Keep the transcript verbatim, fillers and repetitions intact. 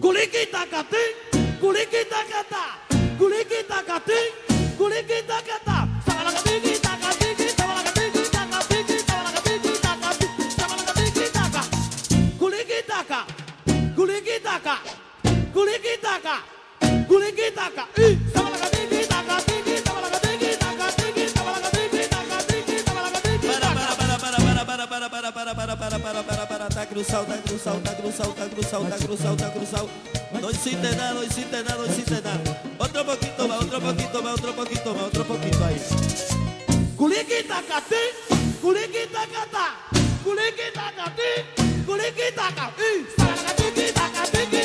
Kulikitaka, kulikitaka, kulikitaka, kulikitaka. Kulikitaka, kulikitaka, kulikitaka, kulikitaka. Para, para, para, para, para, está cruzado, está cruzado, está cruzado, está cruzado, está cruzado, está cruzado. No hiciste nada, no hiciste nada, no hiciste nada. Otro poquito más, otro poquito más, otro poquito más, otro poquito ahí. Kulikitaka, kulikitaka, kulikitaka, kulikitaka.